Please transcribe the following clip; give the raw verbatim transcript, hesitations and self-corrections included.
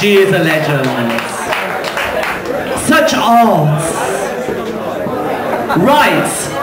She is a legend. Such odds. Right.